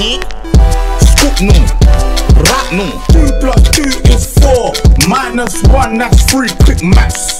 money. Scoop no, rat no. 2 plus 2 is 4, minus 1, that's 3, quick maths.